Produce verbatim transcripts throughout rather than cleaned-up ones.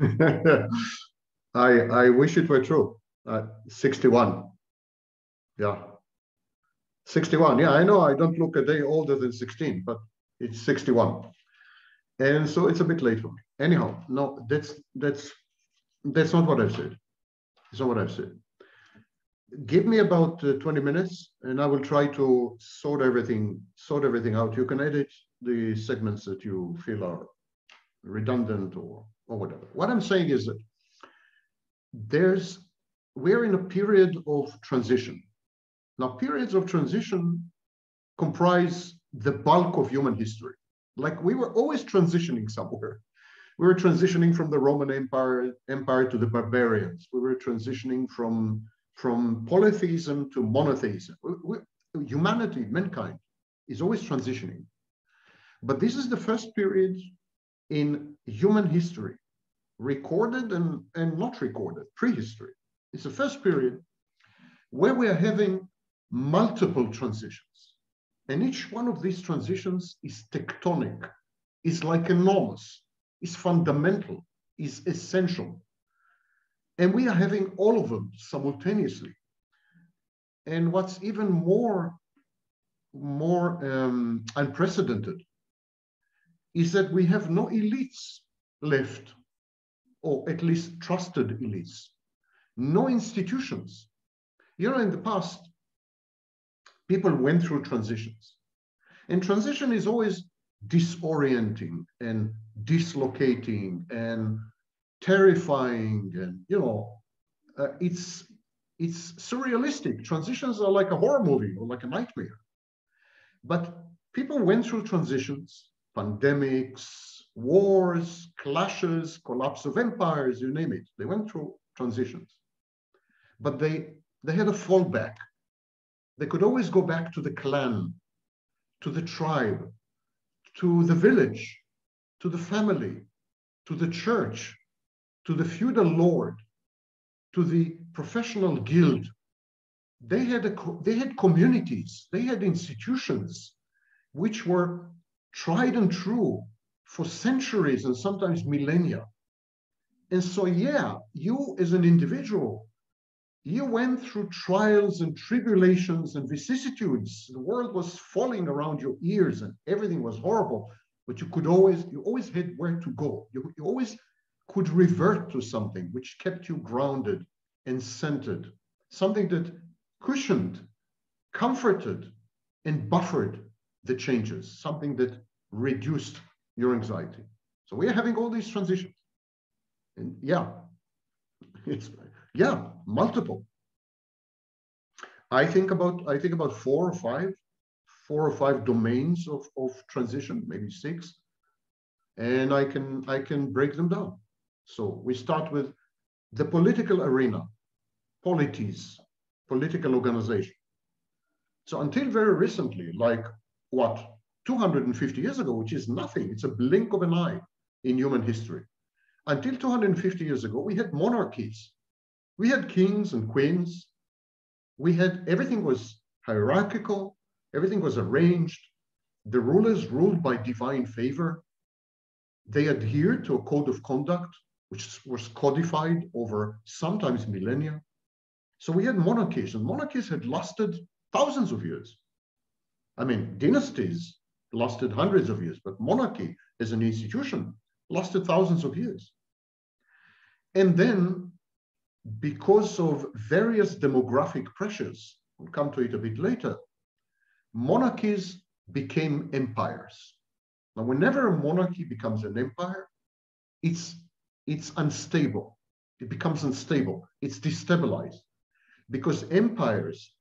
I I wish it were true. Uh, sixty-one. Yeah. sixty-one. Yeah, I know I don't look a day older than sixteen, but it's sixty-one. And so it's a bit late for me. Anyhow, no, that's that's that's not what I've said. It's not what I've said. Give me about uh, twenty minutes, and I will try to sort everything sort everything out. You can edit the segments that you feel are redundant or or whatever. What I'm saying is that there's we're in a period of transition. Now, periods of transition comprise the bulk of human history. Like, we were always transitioning somewhere. We were transitioning from the Roman Empire, Empire to the barbarians. We were transitioning from, from polytheism to monotheism. We, we, humanity, mankind, is always transitioning. But this is the first period in human history, recorded and, and not recorded, prehistory. It's the first period where we are having multiple transitions. And each one of these transitions is tectonic, is like enormous, is fundamental, is essential. And we are having all of them simultaneously. And what's even more, more um, unprecedented is that we have no elites left, or at least trusted elites, no institutions. You know, in the past, people went through transitions. And transition is always disorienting and dislocating and terrifying. And, you know, uh, it's, it's surrealistic. Transitions are like a horror movie or like a nightmare. But people went through transitions, pandemics, wars, clashes, collapse of empires, you name it. They went through transitions. But they, they had a fallback. They could always go back to the clan, to the tribe, to the village, to the family, to the church, to the feudal lord, to the professional guild. They had, a, they had communities, they had institutions which were tried and true for centuries and sometimes millennia. And so, yeah, you as an individual, you went through trials and tribulations and vicissitudes. The world was falling around your ears and everything was horrible, but you could always, you always had where to go. You, you always could revert to something which kept you grounded and centered, something that cushioned, comforted, and buffered the changes, something that reduced your anxiety. So we are having all these transitions. And yeah, it's, yeah, multiple. I think about I think about four or five, four or five domains of, of transition, maybe six, and I can I can break them down. So we start with the political arena, polities, political organization. So until very recently, like what, two hundred fifty years ago, which is nothing, it's a blink of an eye in human history. Until two hundred fifty years ago, we had monarchies. We had kings and queens. We had, everything was hierarchical. Everything was arranged. The rulers ruled by divine favor. They adhered to a code of conduct, which was codified over sometimes millennia. So we had monarchies, and monarchies had lasted thousands of years. I mean, dynasties lasted hundreds of years, but monarchy as an institution lasted thousands of years. And then, because of various demographic pressures, we'll come to it a bit later, monarchies became empires. Now, whenever a monarchy becomes an empire, it's, it's unstable. It becomes unstable. It's destabilized because empires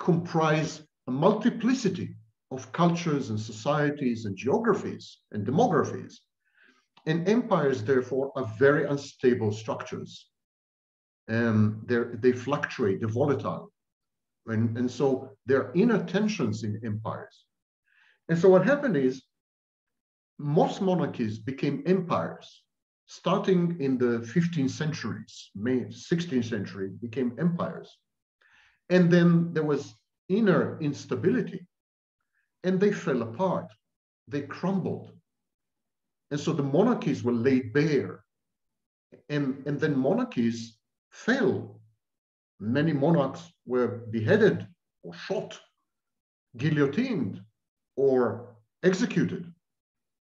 comprise a multiplicity of cultures and societies and geographies and demographies. And empires, therefore, are very unstable structures. Um, they fluctuate, they're volatile. And, and so there are inner tensions in empires. And so what happened is most monarchies became empires, starting in the fifteenth centuries, sixteenth century became empires. And then there was inner instability and they fell apart, they crumbled. And so the monarchies were laid bare. and, and then monarchies fell. Many monarchs were beheaded or shot, guillotined, or executed.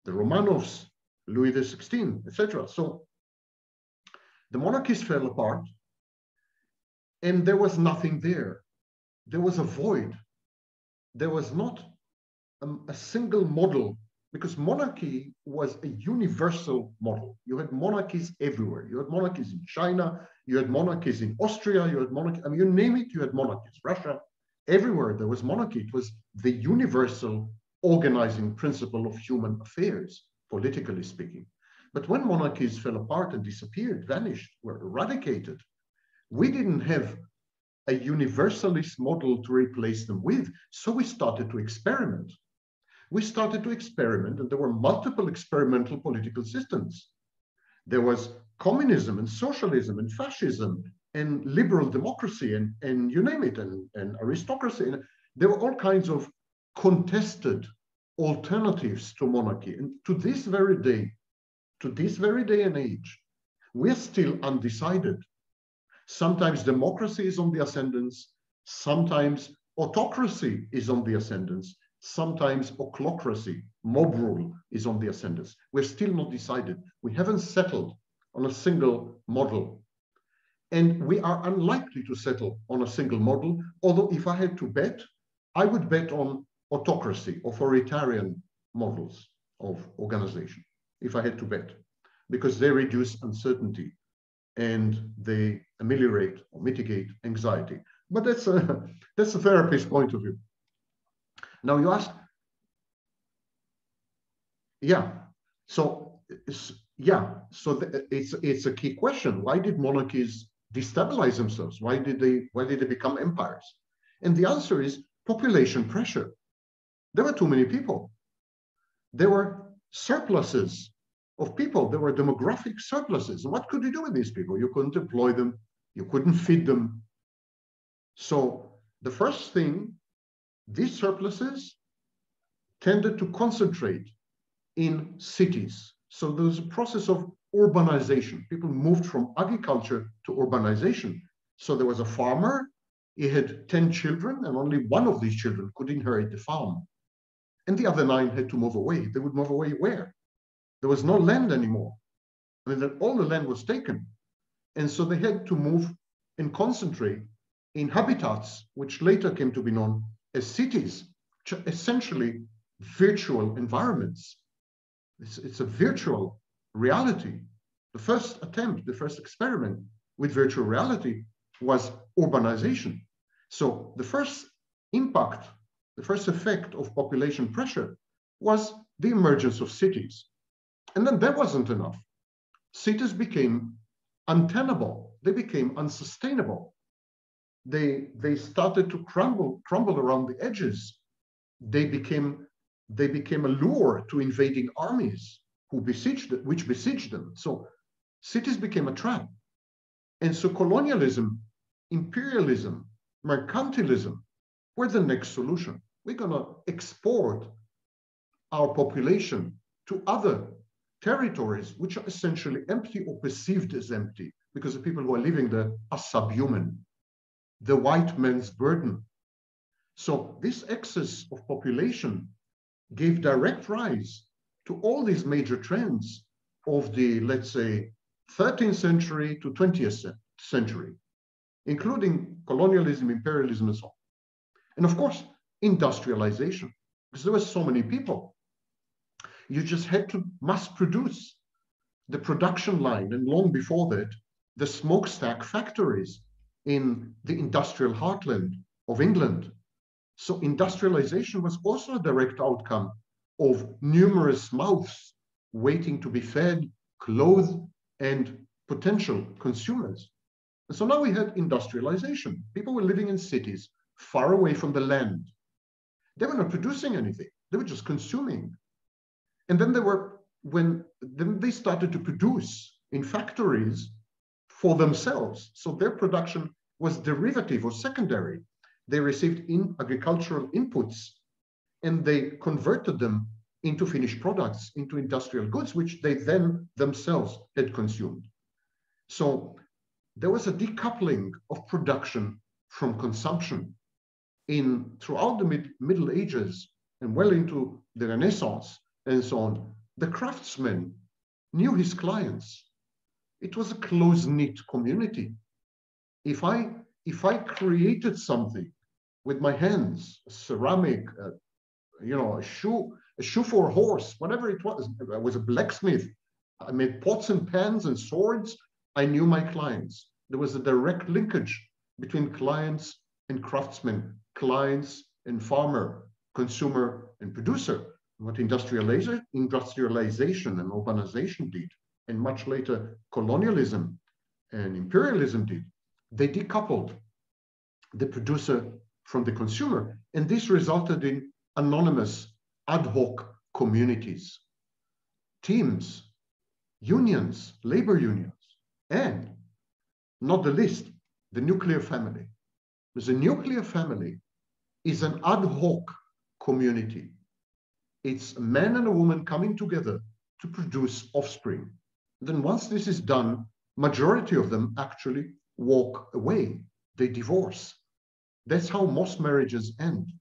The Romanovs, Louis the sixteenth, et cetera. So the monarchies fell apart, and there was nothing there. There was a void. There was not a, a single model, because monarchy was a universal model. You had monarchies everywhere. You had monarchies in China. You had monarchies in Austria. You had monarchies, I mean, you name it, you had monarchies. Russia, everywhere there was monarchy. It was the universal organizing principle of human affairs, politically speaking. But when monarchies fell apart and disappeared, vanished, were eradicated, we didn't have a universalist model to replace them with. So we started to experiment. We started to experiment, and there were multiple experimental political systems. There was communism and socialism and fascism and liberal democracy and, and you name it, and, and aristocracy. And there were all kinds of contested alternatives to monarchy. And to this very day, to this very day and age, we're still undecided. Sometimes democracy is on the ascendance, sometimes autocracy is on the ascendance, sometimes ochlocracy, mob rule, is on the ascendance. We're still not decided. We haven't settled on a single model. And we are unlikely to settle on a single model, although if I had to bet, I would bet on autocracy, authoritarian models of organization, if I had to bet, because they reduce uncertainty and they ameliorate or mitigate anxiety. But that's a, that's a therapist's point of view. Now you ask, yeah, so yeah, so it's it's a key question. Why did monarchies destabilize themselves? Why did they why did they become empires? And the answer is population pressure. There were too many people. There were surpluses of people. There were demographic surpluses. What could you do with these people? You couldn't employ them. You couldn't feed them. So the first thing, these surpluses tended to concentrate in cities. So there was a process of urbanization. People moved from agriculture to urbanization. So there was a farmer. He had ten children, and only one of these children could inherit the farm. And the other nine had to move away. They would move away where? There was no land anymore. I mean, that all the land was taken. And so they had to move and concentrate in habitats, which later came to be known as cities, which are essentially virtual environments. It's, it's a virtual reality. The first attempt, the first experiment with virtual reality was urbanization. So the first impact, the first effect of population pressure was the emergence of cities. And then that wasn't enough. Cities became untenable. They became unsustainable. They, they started to crumble, crumble around the edges. They became, they became a lure to invading armies who besieged, which besieged them. So cities became a trap. And so colonialism, imperialism, mercantilism were the next solution. We're going to export our population to other territories which are essentially empty or perceived as empty, because the people who are living there are subhuman. The white man's burden. So this excess of population gave direct rise to all these major trends of the, let's say, thirteenth century to twentieth century, including colonialism, imperialism, and so on. And of course, industrialization, because there were so many people. You just had to mass produce the production line, and long before that, the smokestack factories in the industrial heartland of England. So industrialization was also a direct outcome of numerous mouths waiting to be fed, clothed, and potential consumers. And so now we had industrialization. People were living in cities far away from the land. They were not producing anything. They were just consuming. And then they were, when then they started to produce in factories for themselves. So their production was derivative or secondary. They received in agricultural inputs and they converted them into finished products, into industrial goods, which they then themselves had consumed. So there was a decoupling of production from consumption in throughout the mid, Middle Ages and well into the Renaissance and so on. The craftsman knew his clients. It was a close-knit community. If I, if I created something with my hands, a ceramic, uh, you know, a shoe, a shoe for a horse, whatever it was, I was a blacksmith. I made pots and pans and swords. I knew my clients. There was a direct linkage between clients and craftsmen, clients and farmer, consumer and producer, what industrialization, industrialization and urbanization did, and much later colonialism and imperialism did. They decoupled the producer from the consumer, and this resulted in anonymous ad hoc communities, teams, unions, labor unions, and not the least, the nuclear family. The nuclear family is an ad hoc community. It's a man and a woman coming together to produce offspring. Then once this is done, majority of them actually walk away. They divorce. That's how most marriages end.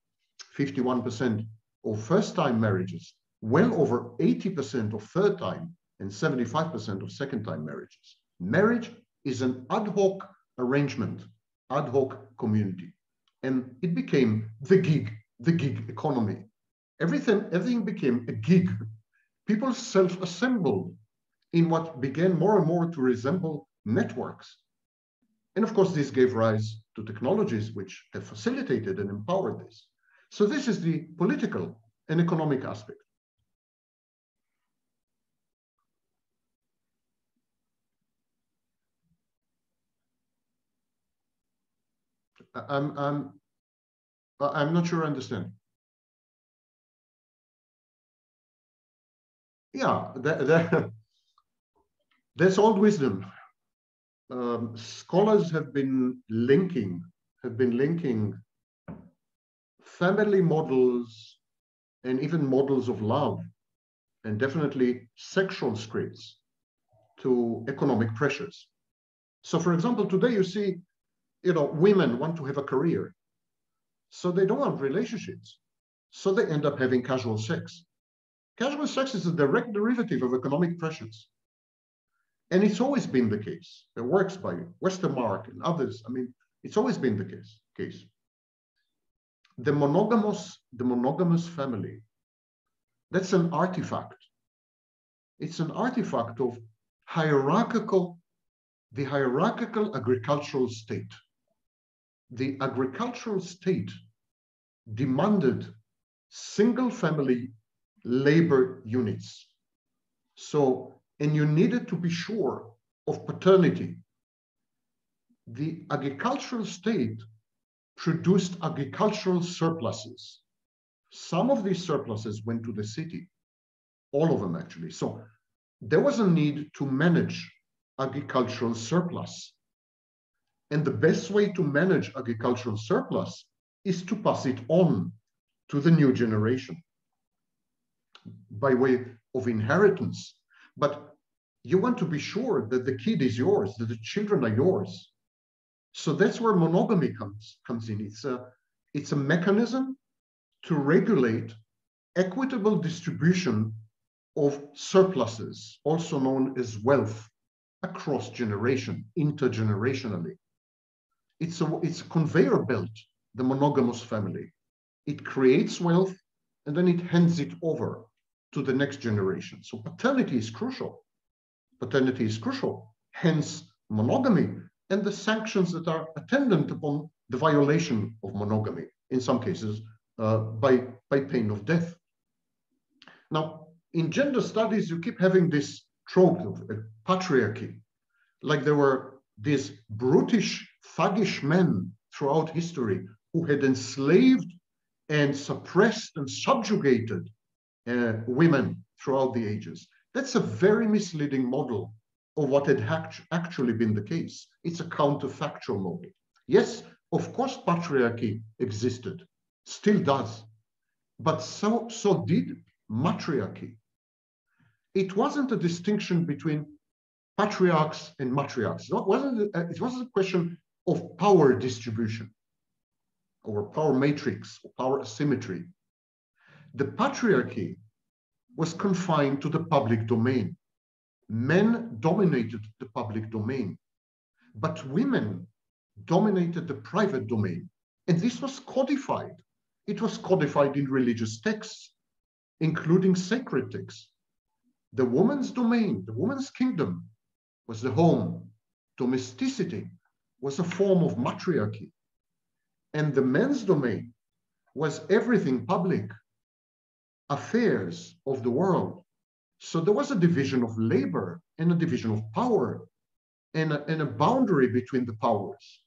fifty-one percent of first-time marriages, well over eighty percent of third-time, and seventy-five percent of second-time marriages. Marriage is an ad hoc arrangement, ad hoc community. And it became the gig, the gig economy. Everything, everything became a gig. People self-assembled in what began more and more to resemble networks. And of course, this gave rise to technologies which have facilitated and empowered this. So this is the political and economic aspect. I'm, I'm, I'm not sure I understand. Yeah, that, that, that's old wisdom. Um, scholars have been linking, have been linking family models and even models of love and definitely sexual scripts to economic pressures. So for example, today you see, you know, women want to have a career, so they don't want relationships. So they end up having casual sex. Casual sex is a direct derivative of economic pressures. And it's always been the case. The works by Westermarck and others, I mean, it's always been the case. case. The monogamous, the monogamous family, that's an artifact. It's an artifact of hierarchical, the hierarchical agricultural state. The agricultural state demanded single family labor units. So, and you needed to be sure of paternity. The agricultural state produced agricultural surpluses. Some of these surpluses went to the city, all of them actually. So there was a need to manage agricultural surplus. And the best way to manage agricultural surplus is to pass it on to the new generation by way of inheritance. But you want to be sure that the kid is yours, that the children are yours. So that's where monogamy comes, comes in. It's a, it's a mechanism to regulate equitable distribution of surpluses, also known as wealth, across generation, intergenerationally. It's a, it's a conveyor belt, the monogamous family. It creates wealth and then it hands it over to the next generation. So paternity is crucial. Paternity is crucial, hence monogamy and the sanctions that are attendant upon the violation of monogamy, in some cases uh, by, by pain of death. Now, in gender studies, you keep having this trope of patriarchy, like there were these brutish, thuggish men throughout history who had enslaved and suppressed and subjugated uh, women throughout the ages. That's a very misleading model of what had act actually been the case. It's a counterfactual model. Yes, of course, patriarchy existed, still does, but so, so did matriarchy. It wasn't a distinction between patriarchs and matriarchs. It wasn't, it wasn't a question of power distribution or power matrix or power asymmetry. The patriarchy was confined to the public domain. Men dominated the public domain, but women dominated the private domain. And this was codified. It was codified in religious texts, including sacred texts. The woman's domain, the woman's kingdom, was the home. Domesticity was a form of matriarchy. And the men's domain was everything public, affairs of the world. So there was a division of labor and a division of power and a, and a boundary between the powers.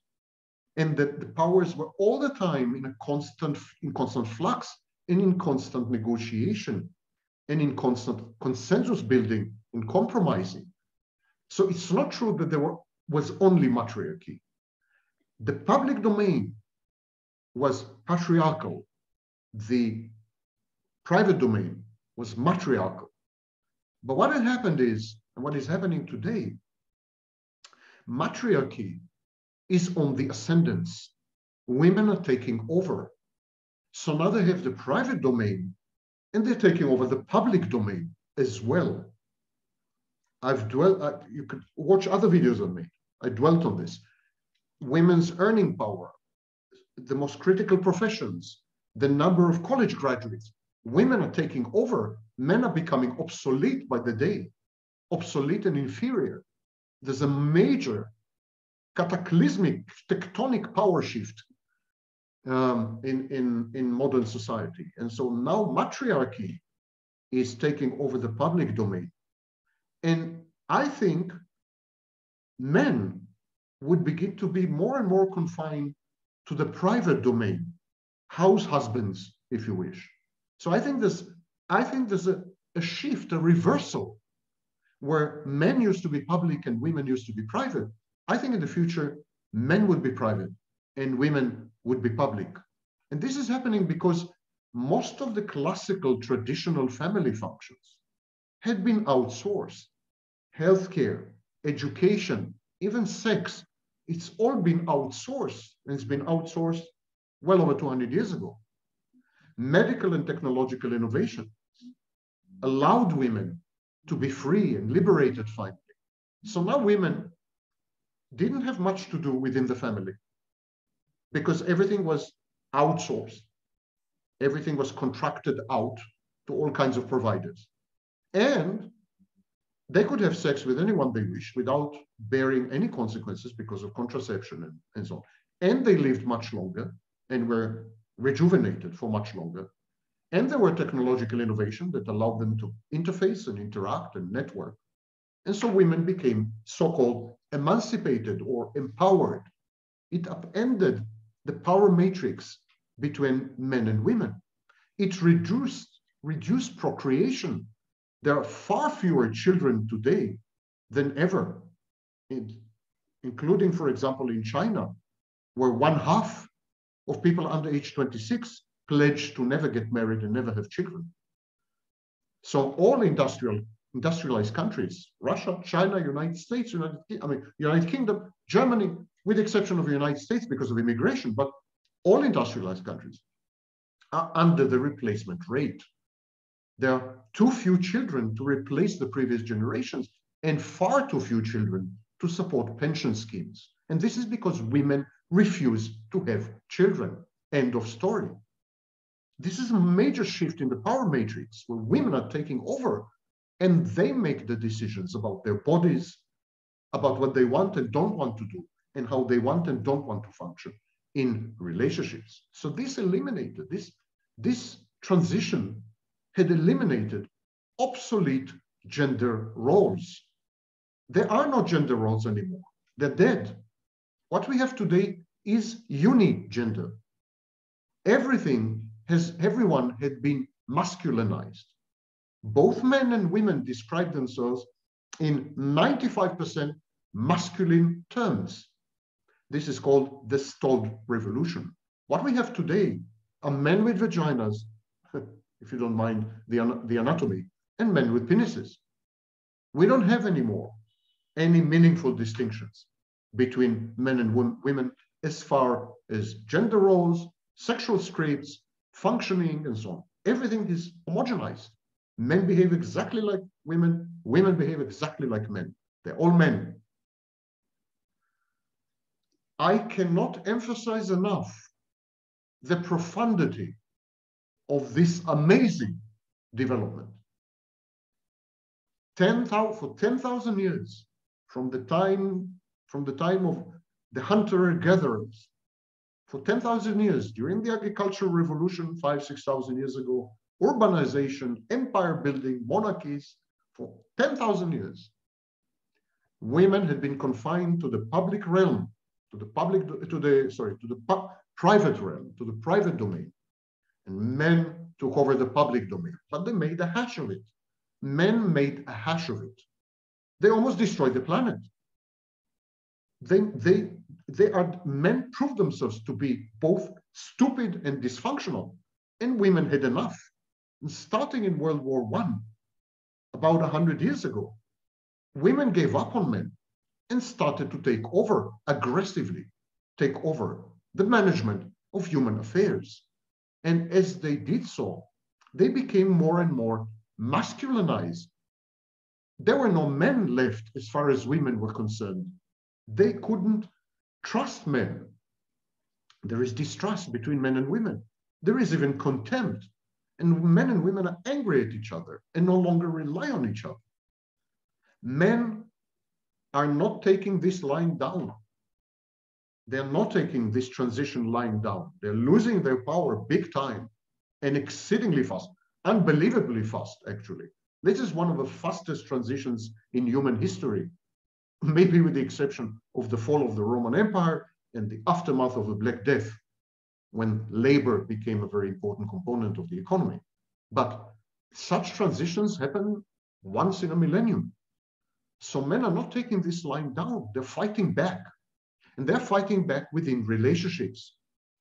And that the powers were all the time in a constant, in constant flux and in constant negotiation and in constant consensus building and compromising. So it's not true that there were, was only matriarchy. The public domain was patriarchal. The private domain was matriarchal. But what had happened is, and what is happening today, matriarchy is on the ascendance. Women are taking over. So now they have the private domain and they're taking over the public domain as well. I've dwelt, I, you could watch other videos on me. I dwelt on this. Women's earning power, the most critical professions, the number of college graduates. Women are taking over. Men are becoming obsolete by the day, obsolete and inferior. There's a major cataclysmic tectonic power shift um, in, in, in modern society. And so now matriarchy is taking over the public domain. And I think men would begin to be more and more confined to the private domain, house husbands, if you wish. So I think there's, I think there's a, a shift, a reversal, where men used to be public and women used to be private. I think in the future, men would be private and women would be public. And this is happening because most of the classical traditional family functions had been outsourced. Healthcare, education, even sex, it's all been outsourced, and it's been outsourced well over two hundred years ago. Medical and technological innovation allowed women to be free and liberated finally. So now women didn't have much to do within the family because everything was outsourced. Everything was contracted out to all kinds of providers. And they could have sex with anyone they wish without bearing any consequences because of contraception and, and so on. And they lived much longer and were rejuvenated for much longer. And there were technological innovations that allowed them to interface and interact and network. And so women became so-called emancipated or empowered. It upended the power matrix between men and women. It reduced, reduced procreation. There are far fewer children today than ever, in, including, for example, in China, where one half of people under age twenty-six pledged to never get married and never have children. So all industrial, industrialized countries, Russia, China, United States, United, I mean, United Kingdom, Germany, with the exception of the United States because of immigration, but all industrialized countries are under the replacement rate. There are too few children to replace the previous generations and far too few children to support pension schemes. And this is because women refuse to have children. End of story. This is a major shift in the power matrix where women are taking over and they make the decisions about their bodies, about what they want and don't want to do, and how they want and don't want to function in relationships. So this eliminated, this, this transition had eliminated obsolete gender roles. There are no gender roles anymore. They're dead. What we have today is unigender. Everything has, everyone had been masculinized. Both men and women describe themselves in ninety-five percent masculine terms. This is called the Stalled Revolution. What we have today are men with vaginas, if you don't mind the, the anatomy, and men with penises. We don't have anymore any meaningful distinctions between men and women as far as gender roles, sexual traits, functioning, and so on. Everything is homogenized. Men behave exactly like women. Women behave exactly like men. They're all men. I cannot emphasize enough the profundity of this amazing development. ten thousand, for ten thousand years, from the time from the time of the hunter-gatherers, for ten thousand years during the agricultural revolution, five, six thousand years ago, urbanization, empire building, monarchies, for ten thousand years, women had been confined to the public realm, to the public, to the sorry, to the pu private realm, to the private domain, and men took over the public domain. But they made a hash of it. Men made a hash of it. They almost destroyed the planet. They, they, they are, men proved themselves to be both stupid and dysfunctional, and women had enough. And starting in World War One, about one hundred years ago, women gave up on men and started to take over, aggressively take over the management of human affairs. And as they did so, they became more and more masculinized. There were no men left as far as women were concerned. They couldn't trust men. There is distrust between men and women. There is even contempt. And men and women are angry at each other and no longer rely on each other. Men are not taking this line down. They're not taking this transition line down. They're losing their power big time and exceedingly fast, unbelievably fast, actually. This is one of the fastest transitions in human history, maybe with the exception of the fall of the Roman Empire and the aftermath of the Black Death, when labor became a very important component of the economy. But such transitions happen once in a millennium. So men are not taking this line down. They're fighting back. And they're fighting back within relationships.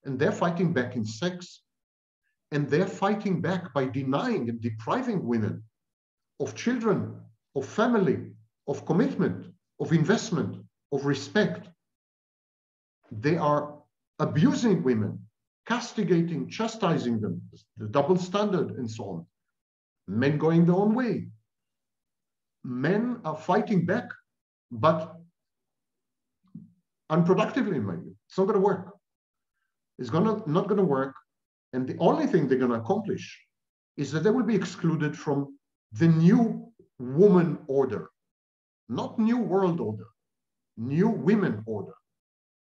And they're fighting back in sex. And they're fighting back by denying and depriving women of children, of family, of commitment, of investment, of respect. They are abusing women, castigating, chastising them, the double standard and so on. Men going their own way. Men are fighting back, but unproductively, in my view. It's not going to work. It's gonna, not going to work. And the only thing they're going to accomplish is that they will be excluded from the new woman order, not new world order, new women order.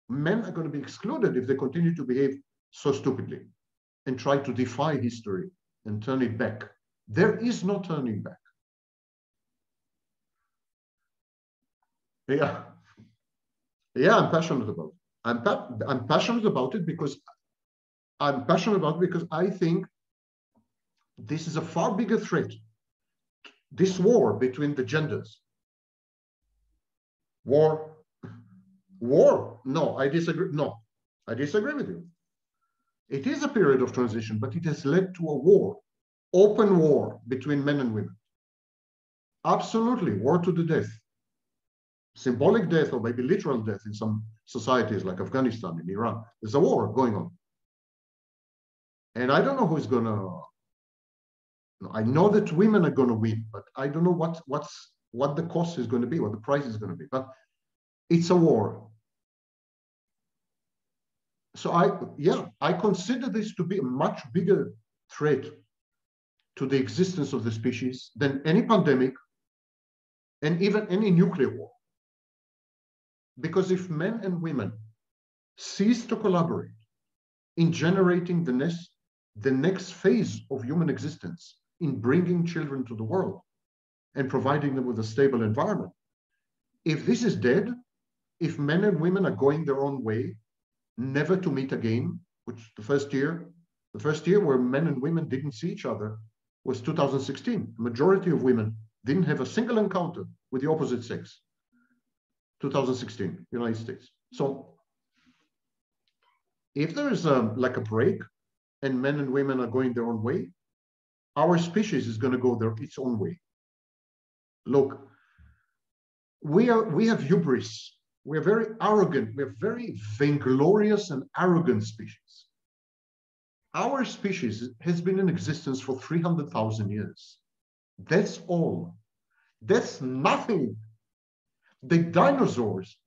Men are going to be excluded if they continue to behave so stupidly and try to defy history and turn it back. There is no turning back. Yeah. Yeah, I'm passionate about it. I'm, pa I'm passionate about it because I'm passionate about it because I think this is a far bigger threat. This war between the genders. War. War? No, I disagree. No, I disagree with you. It is a period of transition, but it has led to a war, open war between men and women. Absolutely, war to the death. Symbolic death, or maybe literal death in some societies like Afghanistan and Iran. There's a war going on. And I don't know who's going to... I know that women are going to win, but I don't know what, what's, what the cost is going to be, what the price is going to be. But it's a war. So I, yeah, I consider this to be a much bigger threat to the existence of the species than any pandemic and even any nuclear war. Because if men and women cease to collaborate in generating the next, the next phase of human existence, in bringing children to the world and providing them with a stable environment, if this is dead, if men and women are going their own way, never to meet again, which the first year, the first year where men and women didn't see each other was two thousand sixteen. The majority of women didn't have a single encounter with the opposite sex. two thousand sixteen, United States. So if there is a, like a break and men and women are going their own way, our species is going to go their, its own way. Look, we are we have hubris. We are very arrogant. We are very vainglorious and arrogant species. Our species has been in existence for three hundred thousand years. That's all. That's nothing. The dinosaurs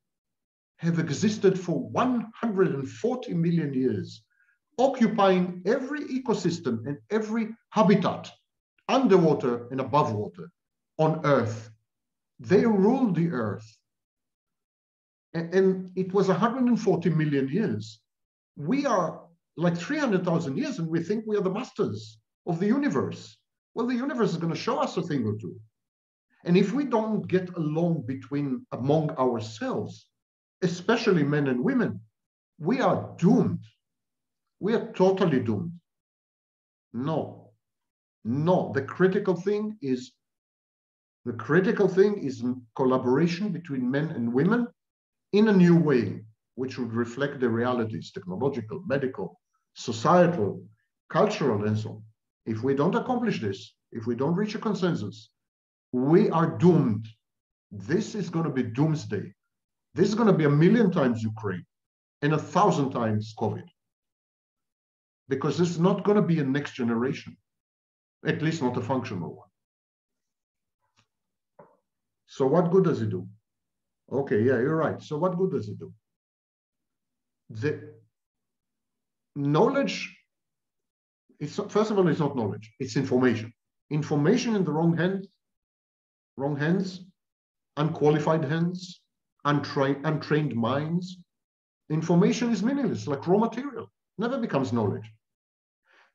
have existed for one hundred forty million years, occupying every ecosystem and every habitat, underwater and above water, on Earth. They ruled the Earth. And, and it was one hundred forty million years. We are like three hundred thousand years, and we think we are the masters of the universe. Well, the universe is going to show us a thing or two. And if we don't get along between among ourselves, especially men and women, we are doomed. We are totally doomed. No, no. The critical thing is, the critical thing is collaboration between men and women in a new way, which would reflect the realities, technological, medical, societal, cultural, and so on. If we don't accomplish this, if we don't reach a consensus, we are doomed. This is going to be doomsday. This is going to be a million times Ukraine and a thousand times COVID. Because there's not going to be a next generation, at least not a functional one. So what good does it do? Okay, yeah, you're right. So what good does it do? The knowledge, it's, first of all, it's not knowledge, it's information. Information in the wrong hand, wrong hands, unqualified hands, untrained, untrained minds. Information is meaningless, like raw material, never becomes knowledge.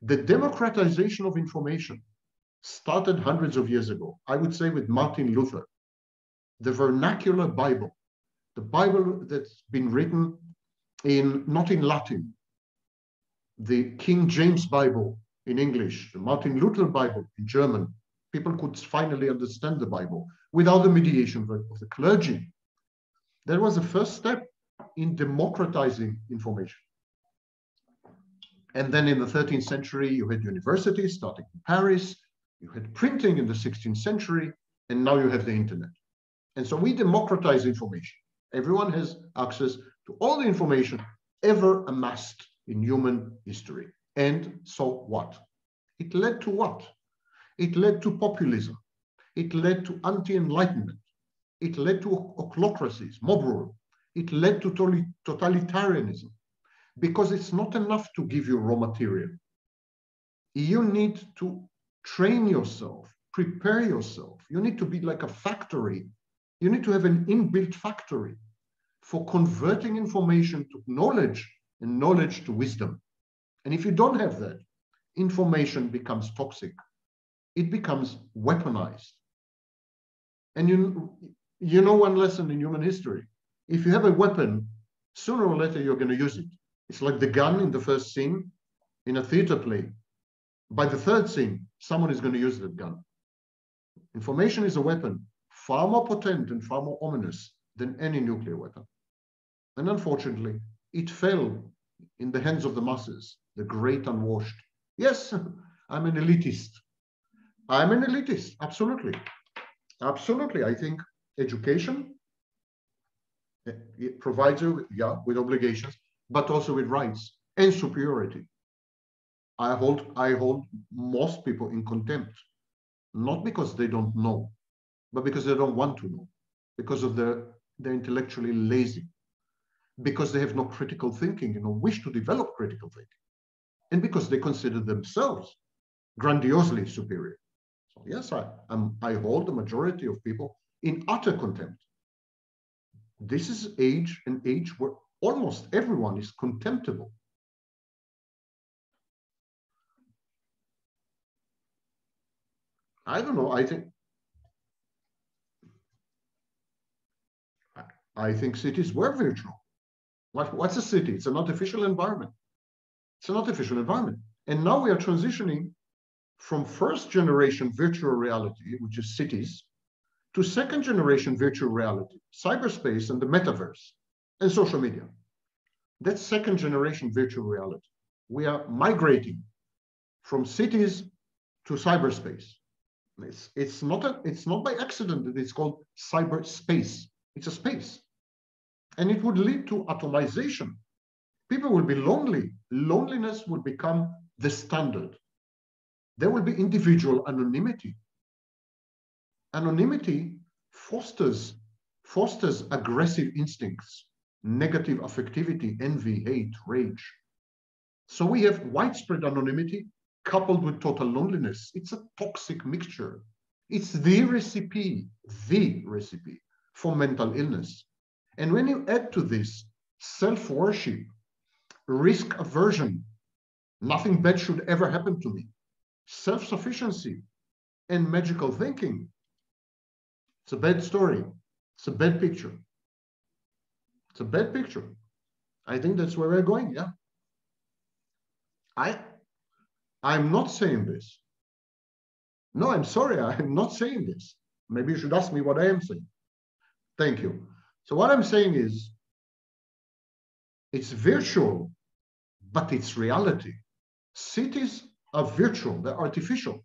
The democratization of information started hundreds of years ago, I would say with Martin Luther. The vernacular Bible, the Bible that's been written in, not in Latin, the King James Bible in English, the Martin Luther Bible in German. People could finally understand the Bible without the mediation of the clergy. That was the first step in democratizing information. And then in the thirteenth century, you had universities starting in Paris, you had printing in the sixteenth century, and now you have the internet. And so we democratize information. Everyone has access to all the information ever amassed in human history. And so what? It led to what? It led to populism. It led to anti-enlightenment. It led to ochlocracies, mob rule. It led to totalitarianism. Because it's not enough to give you raw material. You need to train yourself, prepare yourself. You need to be like a factory. You need to have an inbuilt factory for converting information to knowledge and knowledge to wisdom. And if you don't have that, information becomes toxic. It becomes weaponized. And you, you know one lesson in human history. If you have a weapon, sooner or later you're going to use it. It's like the gun in the first scene in a theater play. By the third scene, someone is going to use that gun. Information is a weapon, far more potent and far more ominous than any nuclear weapon. And unfortunately, it fell in the hands of the masses, the great unwashed. Yes, I'm an elitist. I'm an elitist, absolutely. Absolutely, I think education it provides you, yeah, with obligations, but also with rights and superiority. I hold, I hold most people in contempt, not because they don't know, but because they don't want to know, because of their, they're intellectually lazy, because they have no critical thinking and no wish to develop critical thinking, and because they consider themselves grandiosely superior. So yes, I, I'm, I hold the majority of people in utter contempt. This is age, an age where almost everyone is contemptible. I don't know, I think I think cities were virtual. What, what's a city? It's an artificial environment. It's an artificial environment. And now we are transitioning from first generation virtual reality, which is cities, to second generation virtual reality, cyberspace and the metaverse and social media. That's second generation virtual reality. We are migrating from cities to cyberspace. It's, it's, not a, it's not by accident that it's called cyberspace. It's a space. And it would lead to atomization. People will be lonely. Loneliness will become the standard. There will be individual anonymity. Anonymity fosters, fosters aggressive instincts, negative affectivity, envy, hate, rage. So we have widespread anonymity coupled with total loneliness. It's a toxic mixture. It's the recipe, the recipe for mental illness. And when you add to this self-worship, risk aversion, nothing bad should ever happen to me, self-sufficiency, and magical thinking, it's a bad story. It's a bad picture. It's a bad picture. I think that's where we're going, yeah. I, I'm not saying this. No, I'm sorry, I'm not saying this. Maybe you should ask me what I am saying. Thank you. So what I'm saying is, it's virtual, but it's reality. Cities are virtual, they're artificial,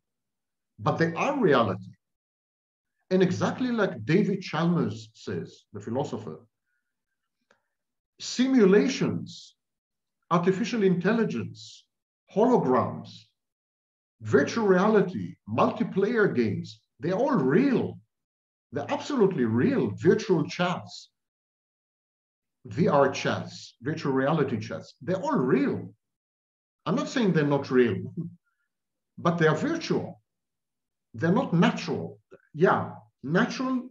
but they are reality. And exactly like David Chalmers says, the philosopher, simulations, artificial intelligence, holograms, virtual reality, multiplayer games, they're all real. They're absolutely real. Virtual chats, V R chats, virtual reality chats, they're all real. I'm not saying they're not real, but they are virtual. They're not natural. Yeah, natural,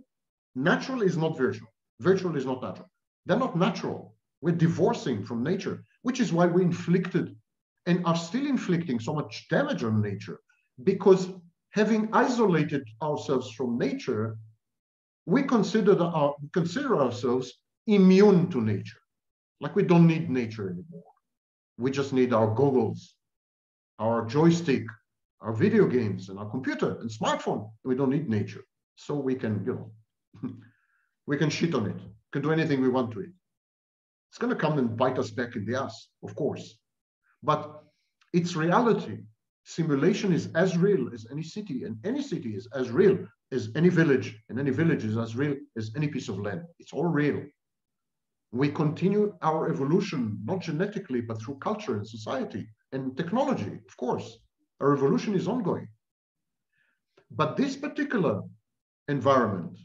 natural is not virtual. Virtual is not natural. They're not natural. We're divorcing from nature, which is why we inflicted and are still inflicting so much damage on nature, because having isolated ourselves from nature, we consider, our, consider ourselves immune to nature. Like we don't need nature anymore. We just need our goggles, our joystick, our video games, and our computer and smartphone. We don't need nature. So we can, you know, we can shit on it. Can do anything we want to it. It's going to come and bite us back in the ass, of course. But it's reality. Simulation is as real as any city, and any city is as real as any village, and any village is as real as any piece of land. It's all real. We continue our evolution, not genetically, but through culture and society and technology, of course. Our evolution is ongoing. But this particular environment,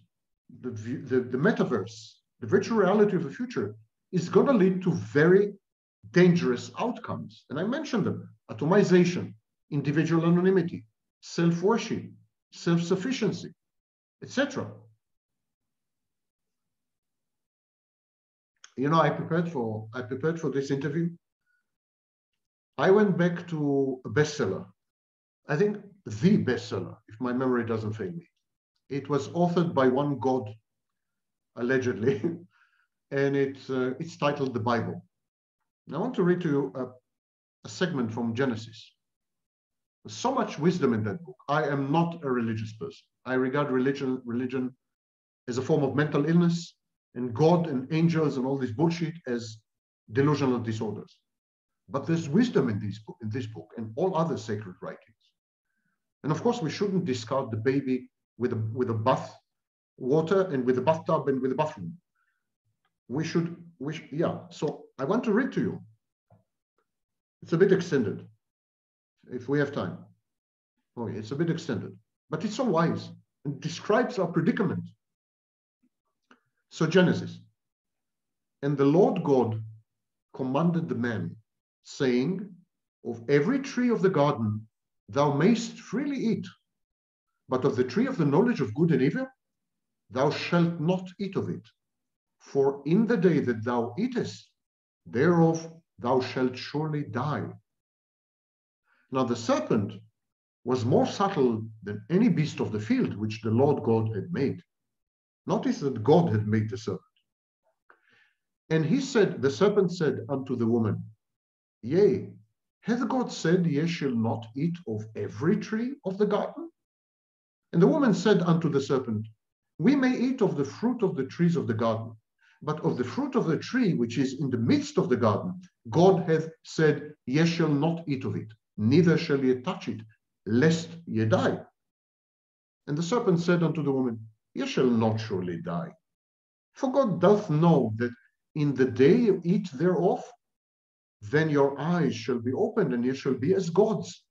the, the, the metaverse, the virtual reality of the future, is going to lead to very dangerous outcomes. And I mentioned them: atomization, individual anonymity, self-worship, self-sufficiency, et cetera. You know, I prepared for I prepared for this interview. I went back to a bestseller. I think the bestseller, if my memory doesn't fail me. It was authored by one God, allegedly, and it's uh, it's titled The Bible. And I want to read to you a, a segment from Genesis. There's so much wisdom in that book. I am not a religious person. I regard religion religion as a form of mental illness, and God and angels and all this bullshit as delusional disorders. But there's wisdom in this book, in this book and all other sacred writings. And of course, we shouldn't discard the baby with a, with a bath water and with a bathtub and with a bathroom. We should, we should, yeah. So I want to read to you. It's a bit extended, if we have time. Oh, it's a bit extended, but it's so wise and describes our predicament. So Genesis, and the Lord God commanded the man, saying, of every tree of the garden thou mayst freely eat, but of the tree of the knowledge of good and evil thou shalt not eat of it. For in the day that thou eatest thereof thou shalt surely die. Now the serpent was more subtle than any beast of the field which the Lord God had made. Notice that God had made the serpent. And he said, the serpent said unto the woman, yea, hath God said, ye shall not eat of every tree of the garden? And the woman said unto the serpent, we may eat of the fruit of the trees of the garden, but of the fruit of the tree which is in the midst of the garden, God hath said, ye shall not eat of it, neither shall ye touch it, lest ye die. And the serpent said unto the woman, Ye shall not surely die. For God doth know that in the day you eat thereof, then your eyes shall be opened, and ye shall be as gods,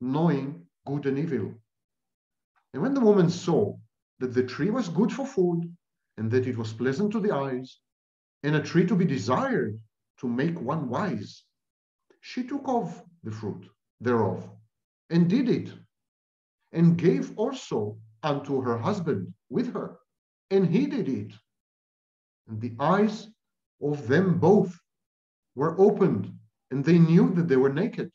knowing good and evil. And when the woman saw that the tree was good for food, and that it was pleasant to the eyes, and a tree to be desired to make one wise, she took of the fruit thereof, and did it, and gave also unto her husband with her, and he did it. And the eyes of them both were opened, and they knew that they were naked.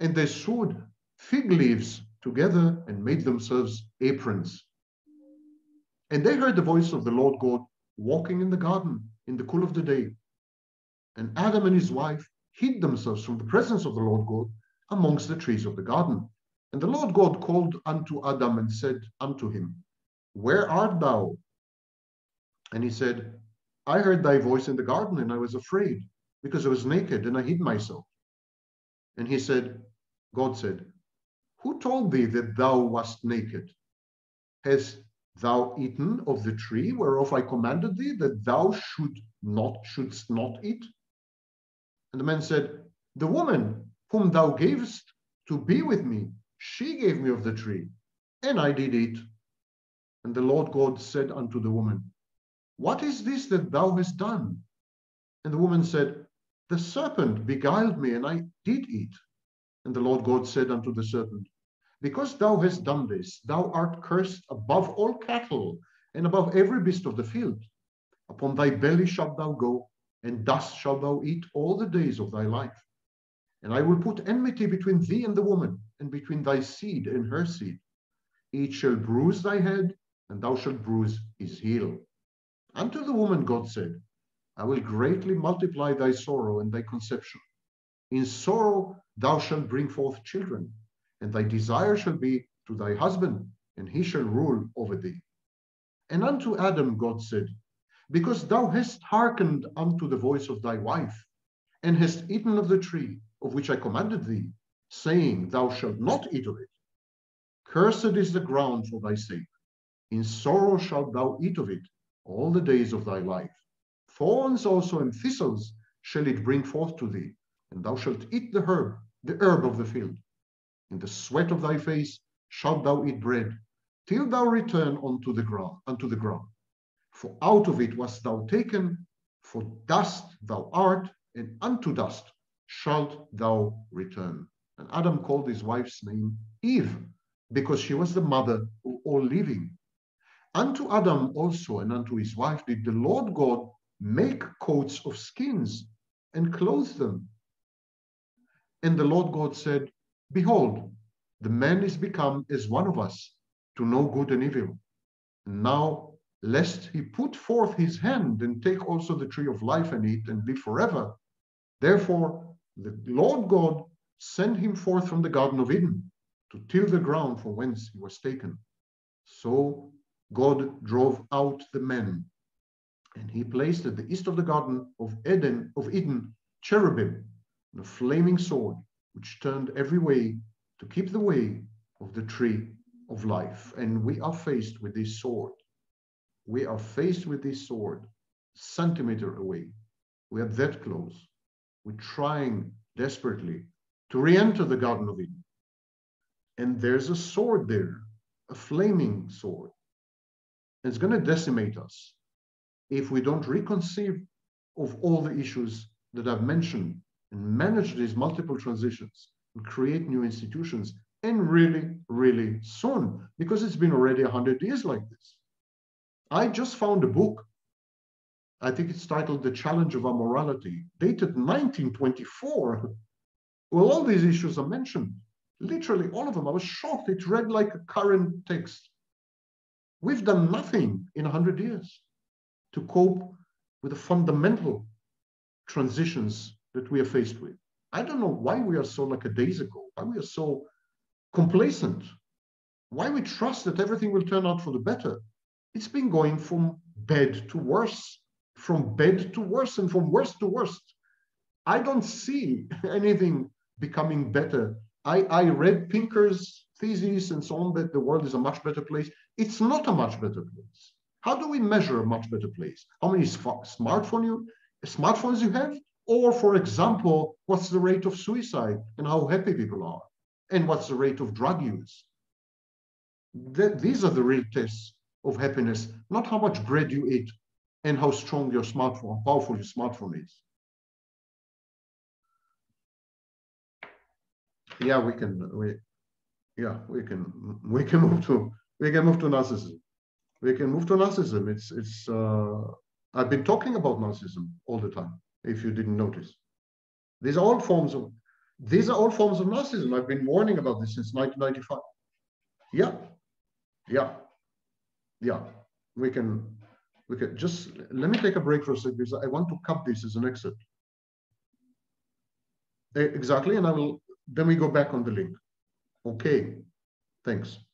And they sewed fig leaves together and made themselves aprons. And they heard the voice of the Lord God walking in the garden in the cool of the day. And Adam and his wife hid themselves from the presence of the Lord God amongst the trees of the garden. And the Lord God called unto Adam and said unto him, Where art thou? And he said, I heard thy voice in the garden, and I was afraid, because I was naked, and I hid myself. And he said, God said, Who told thee that thou wast naked? Hast thou eaten of the tree whereof I commanded thee that thou should not, shouldst not eat? And the man said, The woman whom thou gavest to be with me, she gave me of the tree, and I did eat. And the Lord God said unto the woman, What is this that thou hast done? And the woman said, The serpent beguiled me, and I did eat. And the Lord God said unto the serpent, Because thou hast done this, thou art cursed above all cattle, and above every beast of the field. Upon thy belly shalt thou go, and dust shalt thou eat all the days of thy life. And I will put enmity between thee and the woman, and between thy seed and her seed. Each shall bruise thy head, and thou shalt bruise his heel. Unto the woman God said, I will greatly multiply thy sorrow and thy conception. In sorrow thou shalt bring forth children, and thy desire shall be to thy husband, and he shall rule over thee. And unto Adam God said, Because thou hast hearkened unto the voice of thy wife, and hast eaten of the tree of which I commanded thee, saying, Thou shalt not eat of it. Cursed is the ground for thy sake. In sorrow shalt thou eat of it all the days of thy life. Thorns also and thistles shall it bring forth to thee, and thou shalt eat the herb, the herb of the field. In the sweat of thy face shalt thou eat bread, till thou return unto the ground, unto the ground. For out of it wast thou taken, for dust thou art, and unto dust shalt thou return. And Adam called his wife's name Eve, because she was the mother of all living. Unto Adam also and unto his wife did the Lord God make coats of skins and clothe them. And the Lord God said, Behold, the man is become as one of us, to know good and evil. And now, lest he put forth his hand and take also the tree of life and eat and live forever, therefore the Lord God sent him forth from the Garden of Eden to till the ground from whence he was taken. So God drove out the man, and he placed at the east of the Garden of Eden, of Eden cherubim and a flaming sword, which turned every way to keep the way of the tree of life. And we are faced with this sword. We are faced with this sword, centimeter away. We are that close. We're trying desperately to re-enter the Garden of Eden. And there's a sword there, a flaming sword. And it's going to decimate us if we don't reconceive of all the issues that I've mentioned, and manage these multiple transitions, and create new institutions, and really, really soon, because it's been already one hundred years like this. I just found a book, I think it's titled The Challenge of Our Morality, dated nineteen twenty-four, where all these issues are mentioned, literally all of them. I was shocked, it read like a current text. We've done nothing in one hundred years to cope with the fundamental transitions that we are faced with. I don't know why we are so lackadaisical, why we are so complacent, why we trust that everything will turn out for the better. It's been going from bad to worse, from bad to worse, and from worse to worse. I don't see anything becoming better. I, I read Pinker's theses and so on, that the world is a much better place. It's not a much better place. How do we measure a much better place? How many smartphone you, smartphones you have? Or, for example, what's the rate of suicide and how happy people are? And what's the rate of drug use? That, these are the real tests of happiness, not how much bread you eat and how strong your smartphone, how powerful your smartphone is. Yeah, we can. We, yeah, we can. We can move to. We can move to narcissism. We can move to narcissism. It's. It's. Uh, I've been talking about narcissism all the time. If you didn't notice, these are all forms of. These are all forms of narcissism. I've been warning about this since nineteen ninety-five. Yeah, yeah, yeah. We can. We can just let me take a break for a second because I want to cut this as an excerpt. Exactly, and I will. Then we go back on the link. Okay, thanks.